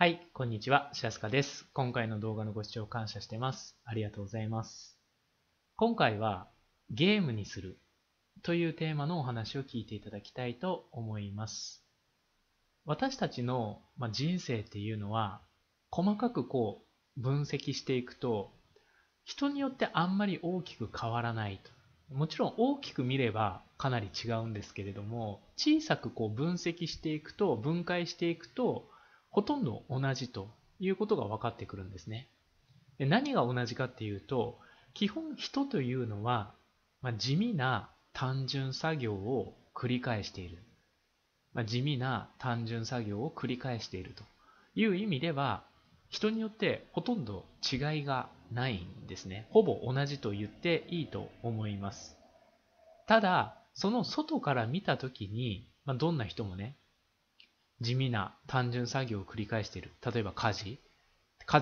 はい、こんにちは、白須賀です。今回の動画のご視聴感謝してます。ありがとうございます。今回はゲームにするというテーマのお話を聞いていただきたいと思います。私たちの人生っていうのは細かくこう分析していくと人によってあんまり大きく変わらないと。もちろん大きく見ればかなり違うんですけれども、小さくこう分析していくと、分解していくとほとんど同じということが分かってくるんですね。で、何が同じかっていうと、基本人というのは、地味な単純作業を繰り返している。地味な単純作業を繰り返しているという意味では、人によってほとんど違いがないんですね。ほぼ同じと言っていいと思います。ただ、その外から見たときに、どんな人もね、地味な単純作業を繰り返している。例えば家事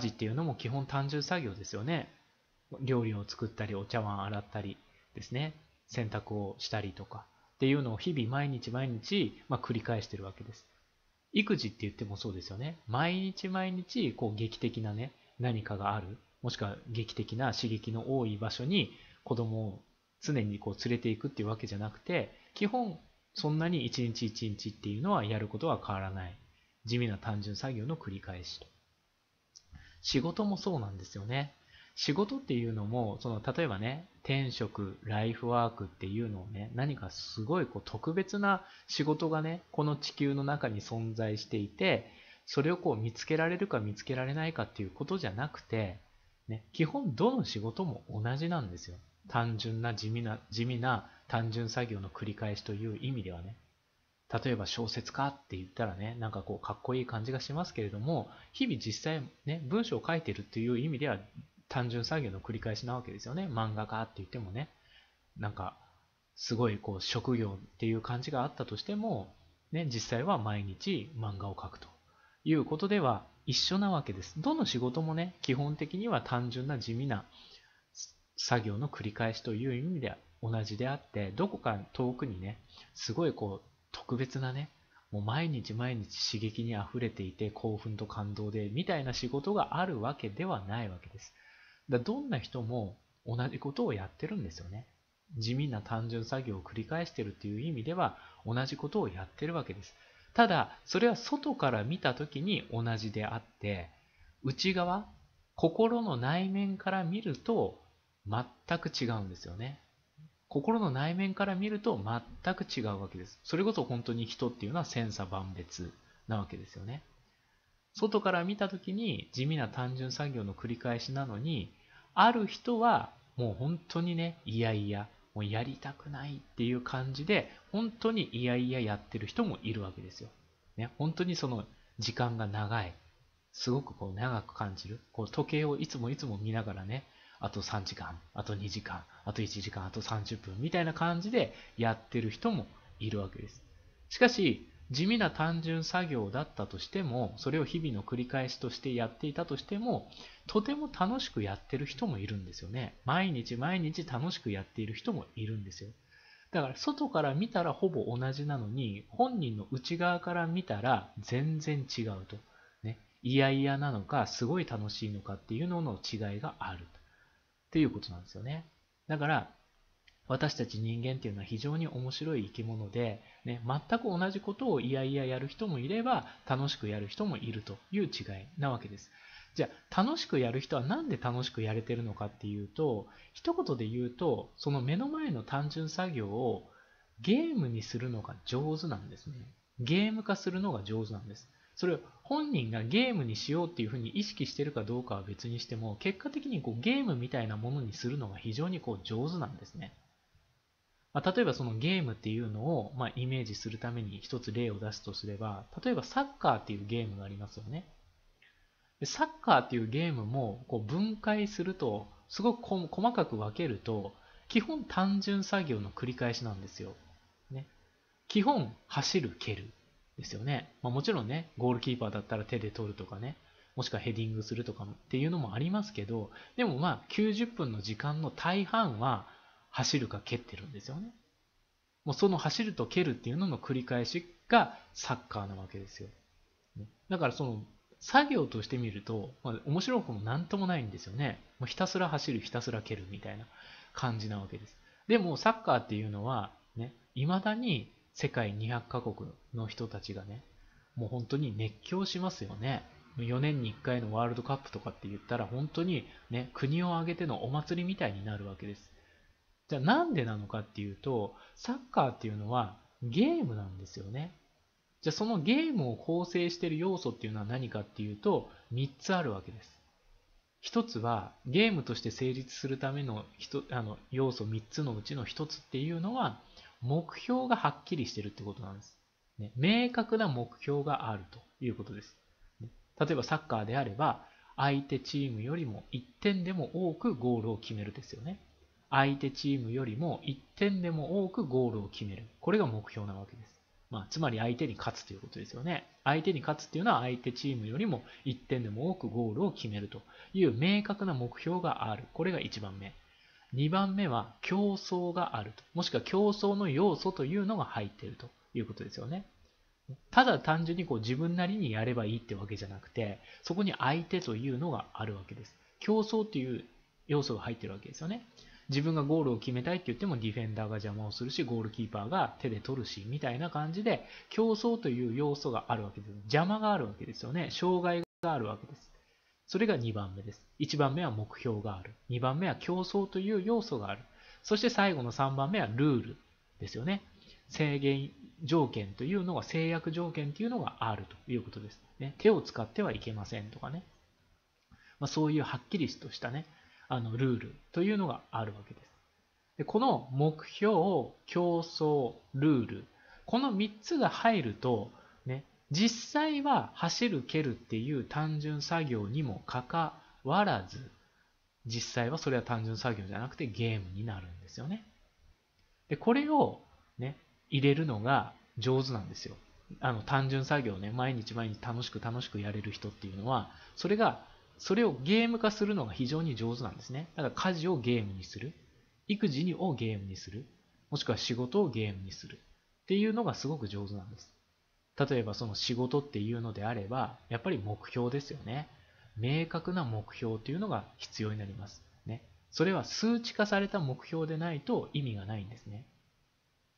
っていうのも基本単純作業ですよね。料理を作ったり、お茶碗洗ったりですね、洗濯をしたりとかっていうのを日々毎日繰り返しているわけです。育児って言ってもそうですよね。毎日こう劇的なね、何かがある、もしくは劇的な刺激の多い場所に子供を常にこう連れていくっていうわけじゃなくて、基本そんなに一日一日っていうのはやることは変わらない。地味な単純作業の繰り返しと。仕事もそうなんですよね。仕事っていうのも、例えばね、転職、ライフワークっていうのをね、何かすごいこう特別な仕事がね、この地球の中に存在していて、それをこう見つけられるか見つけられないかっていうことじゃなくて、ね、基本どの仕事も同じなんですよ。地味な単純作業の繰り返しという意味ではね、例えば小説家って言ったらね、なんかこうかっこいい感じがしますけれども、日々実際ね、文章を書いてるっていう意味では単純作業の繰り返しなわけですよね。漫画家って言ってもね、なんかすごいこう職業っていう感じがあったとしても、ね、実際は毎日漫画を書くということでは一緒なわけです。どの仕事もね、基本的には単純な地味な作業の繰り返しという意味では同じであって、どこか遠くにね、すごいこう特別なね、もう毎日刺激にあふれていて興奮と感動でみたいな仕事があるわけではないわけです。だからどんな人も同じことをやってるんですよね。地味な単純作業を繰り返してるっていう意味では同じことをやってるわけです。ただそれは外から見た時に同じであって、内側、心の内面から見ると全く違うんですよね。心の内面から見ると全く違うわけです。それこそ本当に人っていうのは千差万別なわけですよね。外から見たときに地味な単純作業の繰り返しなのに、ある人はもう本当にね、もうやりたくないっていう感じで、本当にやってる人もいるわけですよ。ね、本当にその時間が長い。すごくこう長く感じる。こう時計をいつも見ながらね、あと3時間、あと2時間、あと1時間、あと30分みたいな感じでやってる人もいるわけです。しかし、地味な単純作業だったとしても、それを日々の繰り返しとしてやっていたとしても、とても楽しくやってる人もいるんですよね。毎日楽しくやっている人もいるんですよ。だから外から見たらほぼ同じなのに、本人の内側から見たら全然違うと。ね、なのか、すごい楽しいのかっていうのの違いがある。ということなんですよね。だから私たち人間っていうのは非常に面白い生き物で、ね、全く同じことをやる人もいれば楽しくやる人もいるという違いなわけです。じゃあ楽しくやる人は何で楽しくやれてるのかっていうと、一言で言うと、その目の前の単純作業をゲームにするのが上手なんですね。ゲーム化するのが上手なんです。それを本人がゲームにしようっていうふうに意識してるかどうかは別にしても、結果的にこうゲームみたいなものにするのが非常にこう上手なんですね。例えばそのゲームっていうのをイメージするために一つ例を出すとすれば、例えばサッカーっていうゲームがありますよね。でサッカーっていうゲームもこう分解すると、すごく細かく分けると、基本単純作業の繰り返しなんですよ。ね、基本走る、蹴る。ですよね。もちろんね、ゴールキーパーだったら手で取るとかね、もしくはヘディングするとかっていうのもありますけど、でも90分の時間の大半は走るか蹴ってるんですよね。もうその走ると蹴るっていうのの繰り返しがサッカーなわけですよ。だからその作業として見ると、面白くも何ともないんですよね。もうひたすら走る、ひたすら蹴るみたいな感じなわけです。でもサッカーっていうのは、ね、未だに世界200カ国の人たちがね、もう本当に熱狂しますよね。4年に1回のワールドカップとかって言ったら本当に、ね、国を挙げてのお祭りみたいになるわけです。じゃあなんでなのかっていうと、サッカーっていうのはゲームなんですよね。じゃあそのゲームを構成している要素っていうのは何かっていうと3つあるわけです。1つはゲームとして成立するための要素3つのうちの1つっていうのは目標がはっきりしてるってことなんです。ね、明確な目標があるということです。ね、例えばサッカーであれば相手チームよりも1点でも多くゴールを決めるですよね。相手チームよりも1点でも多くゴールを決める。これが目標なわけです。つまり相手に勝つということですよね。相手に勝つというのは相手チームよりも1点でも多くゴールを決めるという明確な目標がある。これが1番目。2番目は競争があると。もしくは競争の要素というのが入っているということですよね。ただ単純に自分なりにやればいいってわけじゃなくて、そこに相手というのがあるわけです。競争という要素が入っているわけですよね。自分がゴールを決めたいって言ってもディフェンダーが邪魔をするし、ゴールキーパーが手で取るしみたいな感じで、競争という要素があるわけです。邪魔があるわけですよね。障害があるわけです。それが2番目です。1番目は目標がある。2番目は競争という要素がある。そして最後の3番目はルールですよね。制限条件というのが、制約条件というのがあるということです。ね、手を使ってはいけませんとかね。そういうはっきりとしたね、ルールというのがあるわけです。で、この目標、競争、ルール、この3つが入ると、ね、実際は走る蹴るっていう単純作業にもかかわらず、実際はそれは単純作業じゃなくてゲームになるんですよね。で、これを、ね、入れるのが上手なんですよ。単純作業ね、毎日毎日楽しく楽しくやれる人っていうのは、それをゲーム化するのが非常に上手なんですね。だから家事をゲームにする、育児をゲームにする、もしくは仕事をゲームにするっていうのがすごく上手なんです。例えばその仕事っていうのであれば、やっぱり目標ですよね。明確な目標っていうのが必要になります。ね。それは数値化された目標でないと意味がないんですね。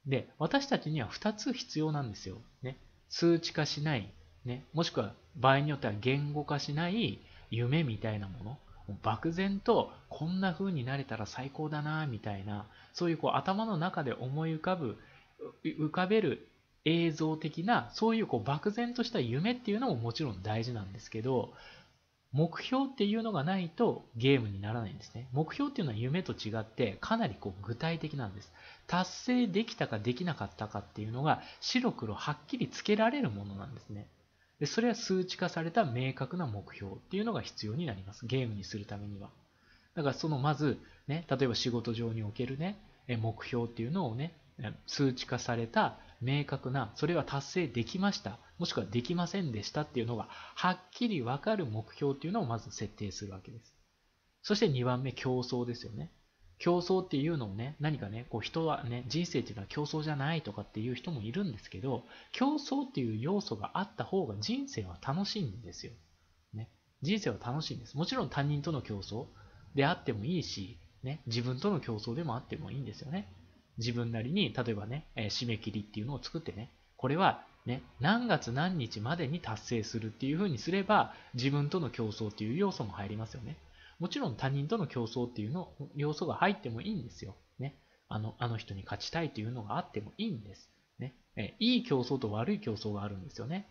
で、私たちには2つ必要なんですよ。ね、数値化しない、ね、もしくは場合によっては言語化しない夢みたいなもの、漠然とこんな風になれたら最高だなみたいな、そういう頭の中で思い浮かべる映像的な、そういう漠然とした夢っていうのももちろん大事なんですけど、目標っていうのがないとゲームにならないんですね。目標っていうのは夢と違ってかなり具体的なんです。達成できたかできなかったかっていうのが白黒はっきりつけられるものなんですね。で、それは数値化された明確な目標っていうのが必要になります。ゲームにするためには。だからまず、ね、例えば仕事上におけるね、目標っていうのをね、数値化された明確な、それは達成できました、もしくはできませんでしたっていうのがはっきりわかる目標っていうのをまず設定するわけです。そして2番目、競争ですよね。競争っていうのをね、何かね、人はね、人生っていうのは競争じゃないとかっていう人もいるんですけど、競争っていう要素があった方が人生は楽しいんですよ。ね、人生は楽しいんです。もちろん他人との競争であってもいいし、ね、自分との競争でもあってもいいんですよね。自分なりに、例えばね、締め切りっていうのを作ってね、これはね、何月何日までに達成するっていうふうにすれば、自分との競争っていう要素も入りますよね。もちろん他人との競争っていうの要素が入ってもいいんですよ。ね、あの人に勝ちたいというのがあってもいいんです。ね、いい競争と悪い競争があるんですよね。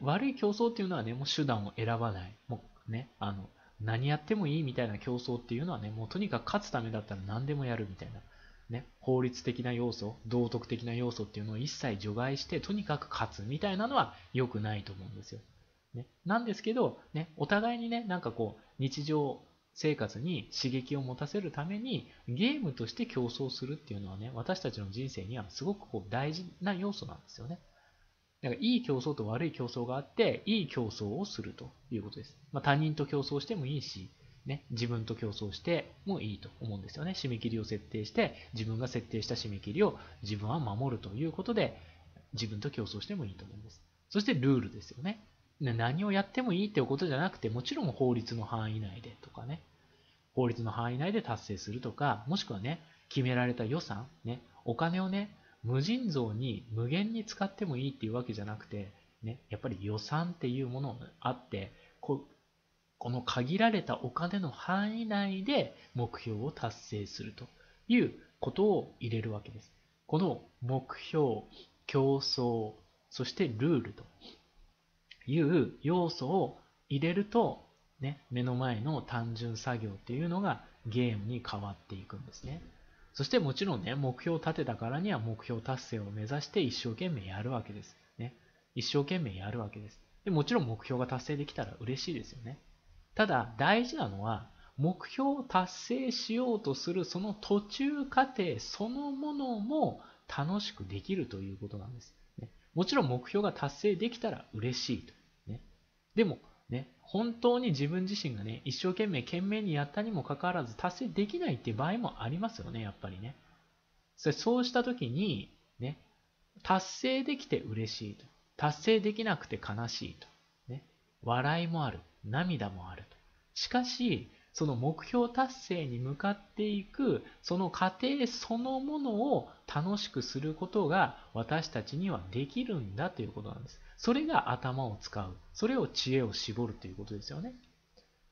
悪い競争っていうのはね、もう手段を選ばない。もうね、何やってもいいみたいな競争っていうのはね、もうとにかく勝つためだったら何でもやるみたいな。ね、法律的な要素、道徳的な要素っていうのを一切除外して、とにかく勝つみたいなのは良くないと思うんですよ。ね、なんですけど、ね、お互いにね、日常生活に刺激を持たせるためにゲームとして競争するっていうのはね、私たちの人生にはすごく大事な要素なんですよね。だからいい競争と悪い競争があって、いい競争をするということです。他人と競争してもいいし、ね、自分と競争してもいいと思うんですよね。締め切りを設定して、自分が設定した締め切りを自分は守るということで、自分と競争してもいいと思うんです。そしてルールですよね。何をやってもいいっていうことじゃなくて、もちろん法律の範囲内でとかね、法律の範囲内で達成するとか、もしくはね、決められた予算、ね、お金をね、無尽蔵に無限に使ってもいいっていうわけじゃなくて、ね、やっぱり予算っていうものがあって、この限られたお金の範囲内で目標を達成するということを入れるわけです。この目標、競争、そしてルールという要素を入れると、ね、目の前の単純作業っていうのがゲームに変わっていくんですね。そしてもちろんね、目標を立てたからには目標達成を目指して一生懸命やるわけです。ね、一生懸命やるわけです。で、もちろん目標が達成できたら嬉しいですよね。ただ大事なのは、目標を達成しようとするその途中過程そのものも楽しくできるということなんです。もちろん目標が達成できたら嬉しいと、ね。でも、ね、本当に自分自身がね、一生懸命懸命にやったにもかかわらず達成できないっていう場合もありますよね、やっぱりね。そうした時に、ね、達成できて嬉しいと。達成できなくて悲しいと。ね、笑いもある。涙もあると。しかし、その目標達成に向かっていくその過程そのものを楽しくすることが私たちにはできるんだということなんです。それが頭を使う、それを知恵を絞るということですよね。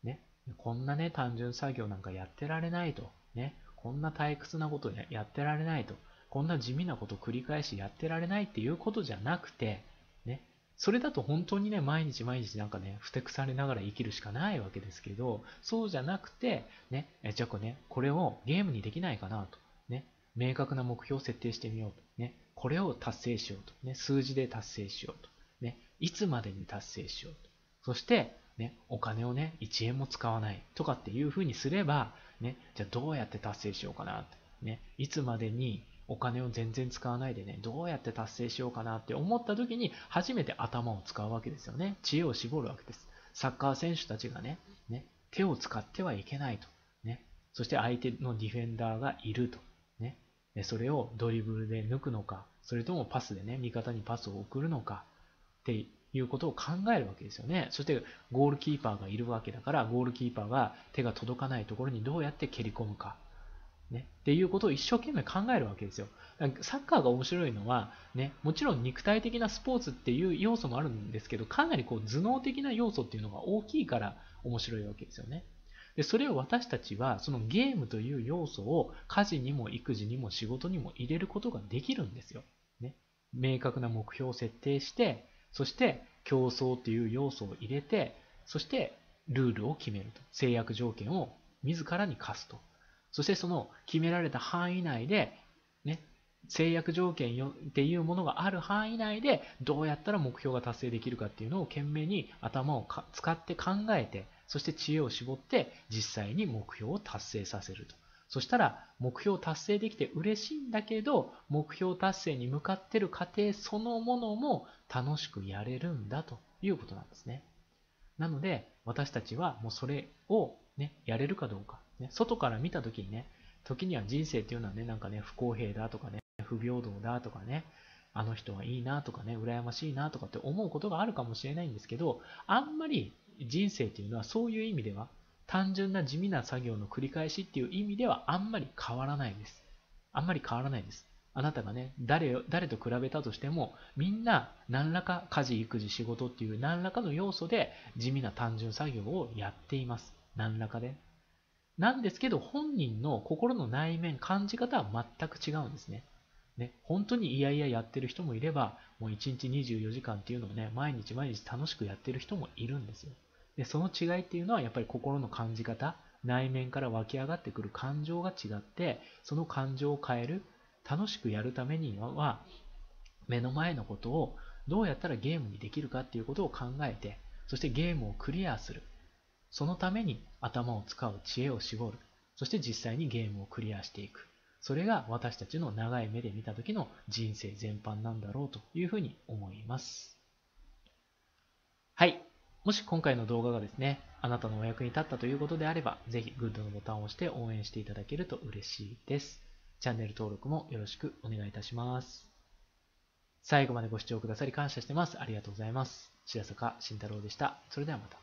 ね、こんなね、単純作業なんかやってられないと、ね、こんな退屈なことやってられないと、こんな地味なこと繰り返しやってられないっていうことじゃなくて、ね、それだと本当にね、毎日毎日なんかね、ふてくされながら生きるしかないわけですけど、そうじゃなくて、ね、じゃあね、これをゲームにできないかなと、ね、明確な目標を設定してみようと、ね、これを達成しようと、ね、数字で達成しようと、ね、いつまでに達成しようと、そして、ね、お金をね、1円も使わないとかっていうふうにすれば、ね、じゃあどうやって達成しようかなと、ね、いつまでに、お金を全然使わないでね、どうやって達成しようかなって思った時に初めて頭を使うわけですよね。知恵を絞るわけです。サッカー選手たちがね、手を使ってはいけないと、ね、そして相手のディフェンダーがいると、ね、それをドリブルで抜くのか、それともパスでね、味方にパスを送るのかっていうことを考えるわけですよね。そしてゴールキーパーがいるわけだから、ゴールキーパーが手が届かないところにどうやって蹴り込むか。ね、っていうことを一生懸命考えるわけですよ。サッカーが面白いのは、ね、もちろん肉体的なスポーツっていう要素もあるんですけど、かなりこう頭脳的な要素っていうのが大きいから面白いわけですよね。で、それを私たちはそのゲームという要素を家事にも育児にも仕事にも入れることができるんですよ。ね、明確な目標を設定して、そして競争っていう要素を入れて、そしてルールを決めると。制約条件を自らに課すと。そしてその決められた範囲内で、ね、制約条件っていうものがある範囲内でどうやったら目標が達成できるかっていうのを懸命に頭を使って考えて、そして知恵を絞って実際に目標を達成させると。そしたら目標を達成できて嬉しいんだけど、目標達成に向かっている過程そのものも楽しくやれるんだということなんですね。なので私たちはもうそれをね、やれるかどうか。外から見た時にね、時には人生っていうのはね、なんかね、不公平だとかね、不平等だとかね、あの人はいいなとかね、羨ましいなとかって思うことがあるかもしれないんですけど、あんまり人生っていうのはそういう意味では、単純な地味な作業の繰り返しっていう意味ではあんまり変わらないです。あんまり変わらないです。あなたがね、誰と比べたとしても、みんな何らか家事、育児、仕事っていう何らかの要素で地味な単純作業をやっています。何らかで。なんですけど、本人の心の内面、感じ方は全く違うんですね。ね、本当にいやいややってる人もいれば、もう1日24時間っていうのをね、毎日毎日楽しくやってる人もいるんですよ。で、その違いっていうのはやっぱり心の感じ方、内面から湧き上がってくる感情が違って、その感情を変える、楽しくやるためには、目の前のことをどうやったらゲームにできるかっていうことを考えて、そしてゲームをクリアする。そのために頭を使う、知恵を絞る、そして実際にゲームをクリアしていく。それが私たちの長い目で見た時の人生全般なんだろうというふうに思います。はい。もし今回の動画がですね、あなたのお役に立ったということであれば、ぜひグッドのボタンを押して応援していただけると嬉しいです。チャンネル登録もよろしくお願いいたします。最後までご視聴くださり感謝してます。ありがとうございます。白坂慎太郎でした。それではまた。